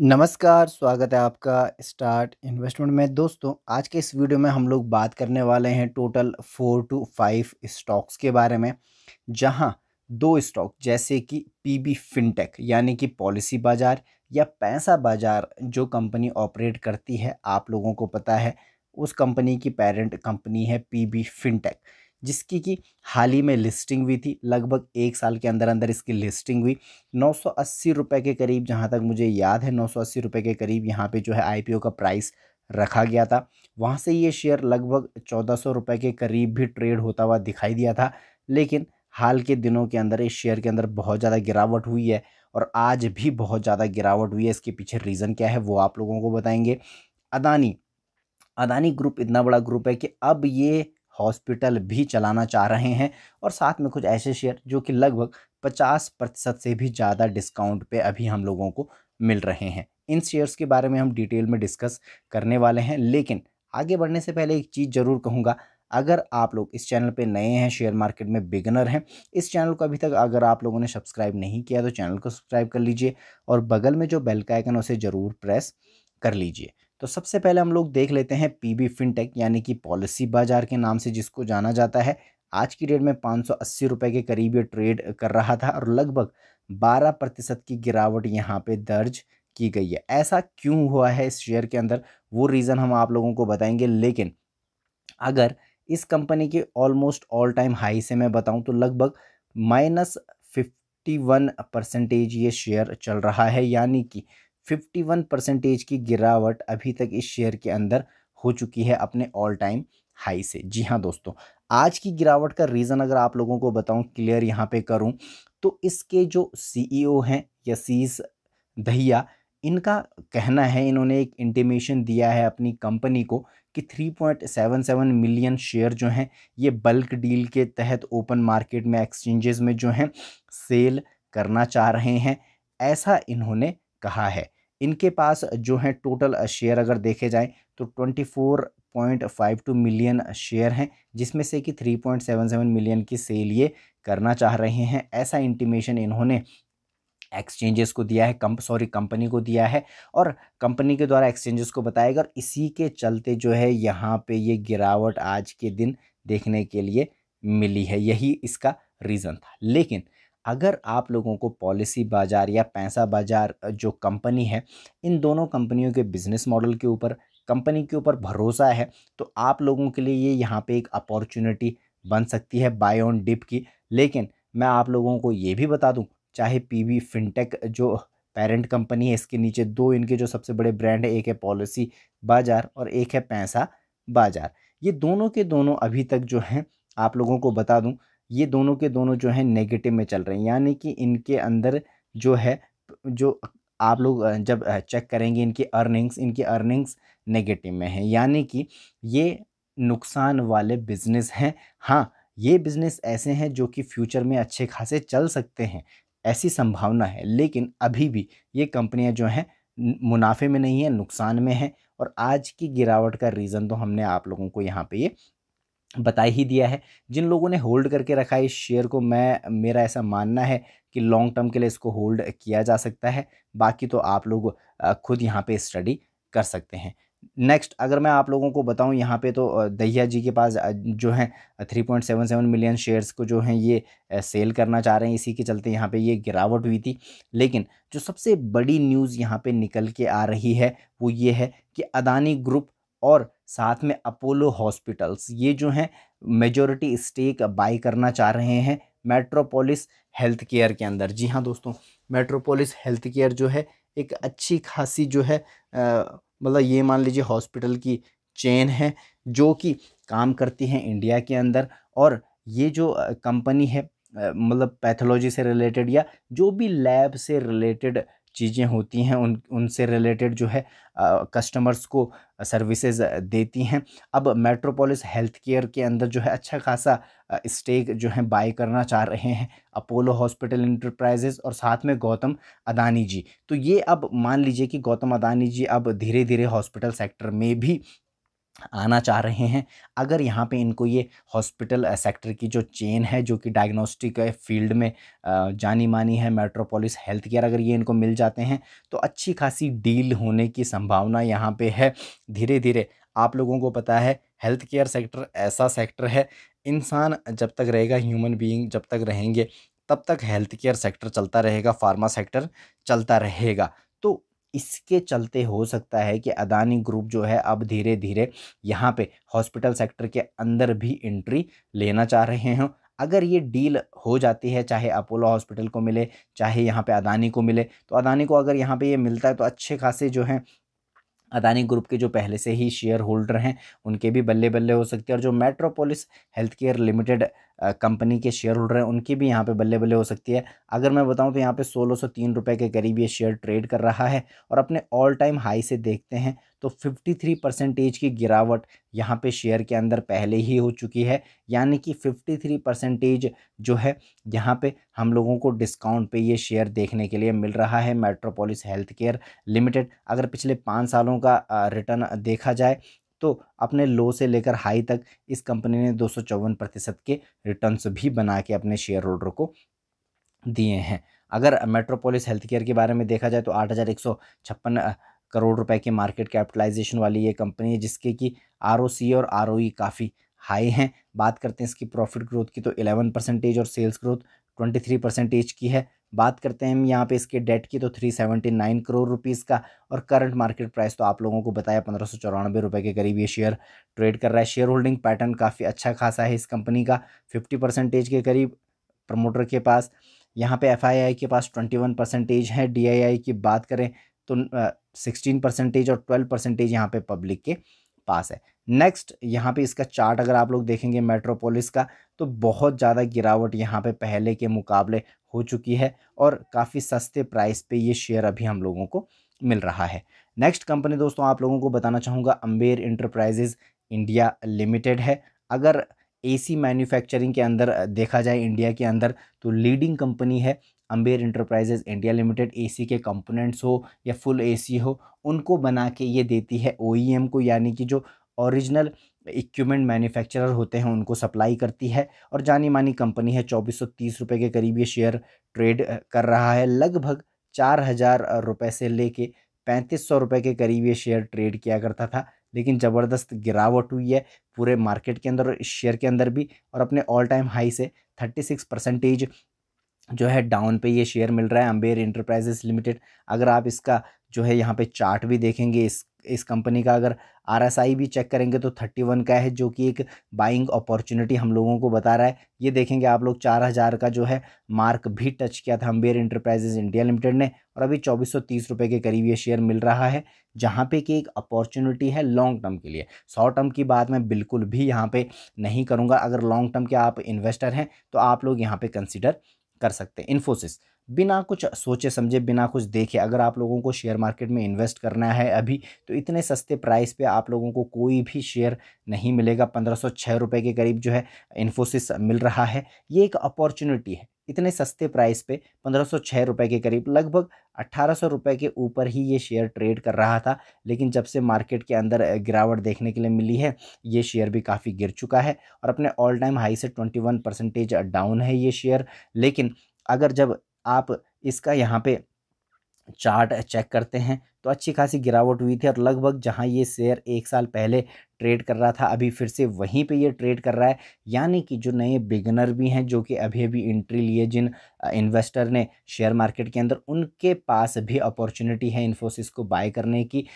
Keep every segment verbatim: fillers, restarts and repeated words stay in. नमस्कार, स्वागत है आपका स्टार्ट इन्वेस्टमेंट में। दोस्तों, आज के इस वीडियो में हम लोग बात करने वाले हैं total four two five stocks के बारे में, जहां दो स्टॉक जैसे कि पीबी फिनटेक यानी कि पॉलिसी बाज़ार या पैसा बाज़ार जो कंपनी ऑपरेट करती है, आप लोगों को पता है उस कंपनी की पेरेंट कंपनी है पीबी फिनटेक, जिसकी की हाल ही में लिस्टिंग हुई थी। लगभग एक साल के अंदर अंदर इसकी लिस्टिंग हुई नौ सौ अस्सी रुपए के करीब, जहां तक मुझे याद है नौ सौ अस्सी रुपए के करीब यहां पे जो है आईपीओ का प्राइस रखा गया था। वहां से ये शेयर लगभग चौदह सौ रुपए के करीब भी ट्रेड होता हुआ दिखाई दिया था, लेकिन हाल के दिनों के अंदर इस शेयर के अंदर बहुत ज़्यादा गिरावट हुई है और आज भी बहुत ज़्यादा गिरावट हुई है। इसके पीछे रीज़न क्या है वो आप लोगों को बताएंगे। अदानी अदानी ग्रुप इतना बड़ा ग्रुप है कि अब ये हॉस्पिटल भी चलाना चाह रहे हैं और साथ में कुछ ऐसे शेयर जो कि लगभग पचास प्रतिशत से भी ज़्यादा डिस्काउंट पे अभी हम लोगों को मिल रहे हैं। इन शेयर्स के बारे में हम डिटेल में डिस्कस करने वाले हैं, लेकिन आगे बढ़ने से पहले एक चीज़ ज़रूर कहूँगा। अगर आप लोग इस चैनल पे नए हैं, शेयर मार्केट में बिगनर हैं, इस चैनल को अभी तक अगर आप लोगों ने सब्सक्राइब नहीं किया तो चैनल को सब्सक्राइब कर लीजिए और बगल में जो बेल का आइकन उसे ज़रूर प्रेस कर लीजिए। तो सबसे पहले हम लोग देख लेते हैं पीबी फिनटेक यानी कि पॉलिसी बाज़ार के नाम से जिसको जाना जाता है। आज की डेट में पाँच सौ अस्सी रुपये के करीब ये ट्रेड कर रहा था और लगभग बारह प्रतिशत की गिरावट यहाँ पे दर्ज की गई है। ऐसा क्यों हुआ है इस शेयर के अंदर, वो रीज़न हम आप लोगों को बताएंगे। लेकिन अगर इस कंपनी के ऑलमोस्ट ऑल टाइम हाई से मैं बताऊँ तो लगभग माइनस फिफ्टी वन परसेंटेज ये शेयर चल रहा है, यानी कि इक्यावन परसेंटेज की गिरावट अभी तक इस शेयर के अंदर हो चुकी है अपने ऑल टाइम हाई से। जी हाँ दोस्तों, आज की गिरावट का रीज़न अगर आप लोगों को बताऊं, क्लियर यहाँ पे करूं, तो इसके जो सीईओ हैं यसीर दहिया, इनका कहना है, इन्होंने एक इंटीमेशन दिया है अपनी कंपनी को कि तीन पॉइंट सात सात मिलियन शेयर जो हैं ये बल्क डील के तहत ओपन मार्केट में एक्सचेंजेस में जो हैं सेल करना चाह रहे हैं, ऐसा इन्होंने कहा है। इनके पास जो है टोटल शेयर अगर देखे जाए तो चौबीस पॉइंट पाँच दो मिलियन शेयर हैं, जिसमें से कि तीन पॉइंट सात सात मिलियन की सेल ये करना चाह रहे हैं, ऐसा इंटीमेशन इन्होंने एक्सचेंजेस को दिया है, कम सॉरी कंपनी को दिया है और कंपनी के द्वारा एक्सचेंजेस को बताएगा। और इसी के चलते जो है यहाँ पे ये गिरावट आज के दिन देखने के लिए मिली है, यही इसका रीज़न था। लेकिन अगर आप लोगों को पॉलिसी बाज़ार या पैसा बाज़ार जो कंपनी है, इन दोनों कंपनियों के बिज़नेस मॉडल के ऊपर, कंपनी के ऊपर भरोसा है, तो आप लोगों के लिए ये यहाँ पे एक अपॉर्चुनिटी बन सकती है बाय ऑन डिप की। लेकिन मैं आप लोगों को ये भी बता दूं, चाहे पीबी फिनटेक जो पेरेंट कंपनी है, इसके नीचे दो इनके जो सबसे बड़े ब्रांड है, एक है पॉलिसी बाज़ार और एक है पैसा बाज़ार, ये दोनों के दोनों अभी तक जो हैं आप लोगों को बता दूँ, ये दोनों के दोनों जो है नेगेटिव में चल रहे हैं। यानी कि इनके अंदर जो है, जो आप लोग जब चेक करेंगे इनकी अर्निंग्स, इनकी अर्निंग्स नेगेटिव में है, यानी कि ये नुकसान वाले बिज़नेस हैं। हाँ, ये बिज़नेस ऐसे हैं जो कि फ्यूचर में अच्छे खासे चल सकते हैं, ऐसी संभावना है, लेकिन अभी भी ये कंपनियां जो हैं मुनाफे में नहीं है, नुकसान में है। और आज की गिरावट का रीज़न तो हमने आप लोगों को यहाँ पर ये बता ही दिया है। जिन लोगों ने होल्ड करके रखा है इस शेयर को, मैं मेरा ऐसा मानना है कि लॉन्ग टर्म के लिए इसको होल्ड किया जा सकता है, बाकी तो आप लोग खुद यहाँ पे स्टडी कर सकते हैं। नेक्स्ट अगर मैं आप लोगों को बताऊँ, यहाँ पे तो दहिया जी के पास जो है तीन पॉइंट सात सात मिलियन शेयर्स को जो हैं ये सेल करना चाह रहे हैं, इसी के चलते यहाँ पे ये गिरावट हुई थी। लेकिन जो सबसे बड़ी न्यूज़ यहाँ पे निकल के आ रही है वो ये है कि अदानी ग्रुप और साथ में अपोलो हॉस्पिटल्स, ये जो हैं मेजॉरिटी स्टेक बाई करना चाह रहे हैं मेट्रोपोलिस हेल्थ केयर के अंदर। जी हाँ दोस्तों, मेट्रोपोलिस हेल्थ केयर जो है एक अच्छी खासी जो है मतलब ये मान लीजिए हॉस्पिटल की चेन है जो कि काम करती है इंडिया के अंदर। और ये जो कंपनी है मतलब पैथोलॉजी से रिलेटेड या जो भी लैब से रिलेटेड चीज़ें होती हैं उन उनसे रिलेटेड जो है आ, कस्टमर्स को सर्विसेज देती हैं। अब मेट्रोपोलिस हेल्थ केयर के अंदर जो है अच्छा खासा स्टेक जो है बाय करना चाह रहे हैं अपोलो हॉस्पिटल एंटरप्राइजेज और साथ में गौतम अदानी जी। तो ये अब मान लीजिए कि गौतम अदानी जी अब धीरे धीरे हॉस्पिटल सेक्टर में भी आना चाह रहे हैं, अगर यहाँ पे इनको ये हॉस्पिटल सेक्टर की जो चेन है जो कि डायग्नोस्टिक फील्ड में जानी मानी है मेट्रोपोलिस हेल्थ केयर, अगर ये इनको मिल जाते हैं तो अच्छी खासी डील होने की संभावना यहाँ पे है। धीरे धीरे आप लोगों को पता है हेल्थ केयर सेक्टर ऐसा सेक्टर है, इंसान जब तक रहेगा, ह्यूमन बीइंग जब तक रहेंगे तब तक हेल्थ केयर सेक्टर चलता रहेगा, फार्मा सेक्टर चलता रहेगा। तो इसके चलते हो सकता है कि अदानी ग्रुप जो है अब धीरे धीरे यहाँ पे हॉस्पिटल सेक्टर के अंदर भी एंट्री लेना चाह रहे हैं। अगर ये डील हो जाती है, चाहे अपोलो हॉस्पिटल को मिले चाहे यहाँ पे अदानी को मिले, तो अदानी को अगर यहाँ पे ये मिलता है तो अच्छे खासे जो हैं अदानी ग्रुप के जो पहले से ही शेयर होल्डर हैं उनके भी बल्ले बल्ले हो सकते हैं, और जो Metropolis health care limited company के शेयर होल्डर हैं उनकी भी यहाँ पे बल्ले बल्ले हो सकती है। अगर मैं बताऊँ तो यहाँ पे सोलह सौ तीन रुपये के करीब ये शेयर ट्रेड कर रहा है, और अपने ऑल टाइम हाई से देखते हैं तो फिफ्टी थ्री परसेंटेज की गिरावट यहाँ पे शेयर के अंदर पहले ही हो चुकी है, यानी कि फिफ्टी थ्री परसेंटेज जो है यहाँ पे हम लोगों को डिस्काउंट पे ये शेयर देखने के लिए मिल रहा है मेट्रोपोलिस हेल्थ केयर लिमिटेड। अगर पिछले पाँच सालों का रिटर्न देखा जाए तो अपने लो से लेकर हाई तक इस कंपनी ने दो सौ चौवन प्रतिशत के रिटर्न्स भी बना के अपने शेयर होल्डर को दिए हैं। अगर मेट्रोपोलिस हेल्थ केयर के बारे में देखा जाए तो आठ हज़ार एक सौ छप्पन करोड़ रुपए के मार्केट कैपिटलाइजेशन वाली ये कंपनी है, जिसके की आरओसी और आरओई काफ़ी हाई हैं। बात करते हैं इसकी प्रॉफिट ग्रोथ की तो ग्यारह परसेंटेज और सेल्स ग्रोथ तेईस परसेंटेज की है। बात करते हैं हम यहाँ पे इसके डेट की तो तीन सौ उन्यासी करोड़ रुपीस का, और करंट मार्केट प्राइस तो आप लोगों को बताया पंद्रह सौ चौरानवे रुपये के करीब ये शेयर ट्रेड कर रहा है। शेयर होल्डिंग पैटर्न काफ़ी अच्छा खासा है इस कंपनी का, फिफ्टी परसेंटेज के करीब प्रमोटर के पास, यहाँ पे एफ आई आई के पास ट्वेंटी वन परसेंटेज है। डी आई आई की बात करें तो सिक्सटीन परसेंटेज और ट्वेल्व परसेंटेज यहाँ पे पब्लिक के पास है। नेक्स्ट यहाँ पे इसका चार्ट अगर आप लोग देखेंगे मेट्रोपोलिस का तो बहुत ज़्यादा गिरावट यहाँ पे पहले के मुकाबले हो चुकी है, और काफ़ी सस्ते प्राइस पे ये शेयर अभी हम लोगों को मिल रहा है। नेक्स्ट कंपनी दोस्तों आप लोगों को बताना चाहूँगा अम्बेर इंटरप्राइजेज इंडिया लिमिटेड है। अगर ए सी मैन्युफैक्चरिंग के अंदर देखा जाए इंडिया के अंदर तो लीडिंग कंपनी है Amber enterprises India limited. AC के कंपोनेंट्स हो या फुल एसी हो, उनको बना के ये देती है ओईएम को, यानी कि जो ओरिजिनल इक्विपमेंट मैन्युफैक्चरर होते हैं उनको सप्लाई करती है, और जानी मानी कंपनी है। चौबीस सौ तीस रुपये के करीब ये शेयर ट्रेड कर रहा है। लगभग चार हज़ार रुपये से लेके पैंतीस सौ रुपये के करीब ये शेयर ट्रेड किया करता था, लेकिन ज़बरदस्त गिरावट हुई है पूरे मार्केट के अंदर और इस शेयर के अंदर भी, और अपने ऑल टाइम हाई से थर्टी सिक्स परसेंटेज जो है डाउन पे ये शेयर मिल रहा है अम्बेर इंटरप्राइजेज लिमिटेड। अगर आप इसका जो है यहाँ पे चार्ट भी देखेंगे इस इस कंपनी का, अगर आरएसआई भी चेक करेंगे तो इकतीस का है, जो कि एक बाइंग अपॉर्चुनिटी हम लोगों को बता रहा है। ये देखेंगे आप लोग चार हज़ार का जो है मार्क भी टच किया था अम्बेर इंटरप्राइजेज इंडिया लिमिटेड ने, और अभी चौबीस सौ तीस रुपये के करीब ये शेयर मिल रहा है, जहाँ पे कि एक अपॉर्चुनिटी है लॉन्ग टर्म के लिए। शॉर्ट टर्म की बात मैं बिल्कुल भी यहाँ पर नहीं करूँगा। अगर लॉन्ग टर्म के आप इन्वेस्टर हैं तो आप लोग यहाँ पर कंसिडर कर सकते हैं। इन्फोसिस बिना कुछ सोचे समझे बिना कुछ देखे अगर आप लोगों को शेयर मार्केट में इन्वेस्ट करना है अभी, तो इतने सस्ते प्राइस पे आप लोगों को कोई भी शेयर नहीं मिलेगा। पंद्रह सौ छः रुपये के करीब जो है इन्फोसिस मिल रहा है। ये एक अपॉर्चुनिटी है, इतने सस्ते प्राइस पे पंद्रह सौ छः रुपये के करीब, लगभग अट्ठारह सौ रुपये के ऊपर ही ये शेयर ट्रेड कर रहा था, लेकिन जब से मार्केट के अंदर गिरावट देखने के लिए मिली है ये शेयर भी काफ़ी गिर चुका है, और अपने ऑल टाइम हाई से ट्वेंटी वन परसेंटेज डाउन है ये शेयर। लेकिन अगर जब आप इसका यहाँ पे चार्ट चेक करते हैं तो अच्छी खासी गिरावट हुई थी, और लगभग जहाँ ये शेयर एक साल पहले ट्रेड कर रहा था अभी फिर से वहीं पे ये ट्रेड कर रहा है, यानी कि जो नए बिगिनर भी हैं जो कि अभी अभी एंट्री लिए जिन इन्वेस्टर ने शेयर मार्केट के अंदर, उनके पास भी अपॉर्चुनिटी है इन्फोसिस को बाय करने की,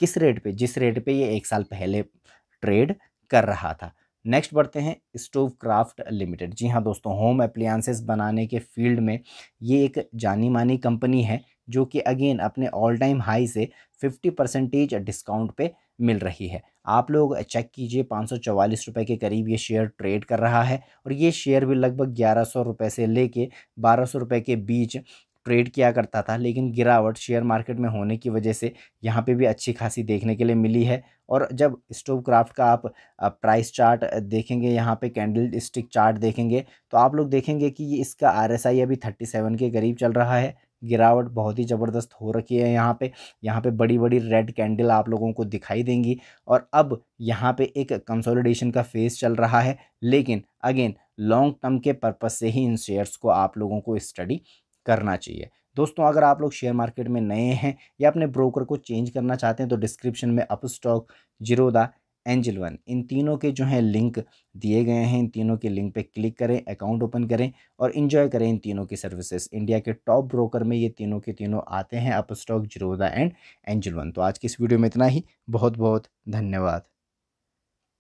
किस रेट पे, जिस रेट पे ये एक साल पहले ट्रेड कर रहा था। नेक्स्ट बढ़ते हैं स्टोव क्राफ्ट लिमिटेड। जी हाँ दोस्तों, होम अप्लायंसेस बनाने के फील्ड में ये एक जानी मानी कंपनी है, जो कि अगेन अपने ऑल टाइम हाई से फिफ्टी परसेंटेज डिस्काउंट पे मिल रही है। आप लोग चेक कीजिए पाँच सौ चवालीस रुपये के करीब ये शेयर ट्रेड कर रहा है, और ये शेयर भी लगभग ग्यारह सौ रुपये से लेके बारह सौ रुपये के बीच ट्रेड किया करता था, लेकिन गिरावट शेयर मार्केट में होने की वजह से यहाँ पे भी अच्छी खासी देखने के लिए मिली है। और जब स्टोव क्राफ्ट का आप प्राइस चार्ट देखेंगे, यहाँ पे कैंडल स्टिक चार्ट देखेंगे, तो आप लोग देखेंगे कि ये इसका आरएसआई अभी सैंतीस के करीब चल रहा है, गिरावट बहुत ही ज़बरदस्त हो रखी है। यहाँ पे यहाँ पे बड़ी बड़ी रेड कैंडल आप लोगों को दिखाई देंगी और अब यहाँ पे एक कंसोलिडेशन का फेज़ चल रहा है, लेकिन अगेन लॉन्ग टर्म के पर्पज़ से ही इन शेयर्स को आप लोगों को स्टडी करना चाहिए। दोस्तों, अगर आप लोग शेयर मार्केट में नए हैं या अपने ब्रोकर को चेंज करना चाहते हैं तो डिस्क्रिप्शन में अपस्टॉक, जिरोधा, एंजल वन, इन तीनों के जो हैं लिंक दिए गए हैं, इन तीनों के लिंक पे क्लिक करें, अकाउंट ओपन करें और इन्जॉय करें इन तीनों की सर्विसेज। इंडिया के टॉप ब्रोकर में ये तीनों के तीनों आते हैं, Upstox, Zerodha and Angel One. तो आज की इस वीडियो में इतना ही, बहुत बहुत धन्यवाद।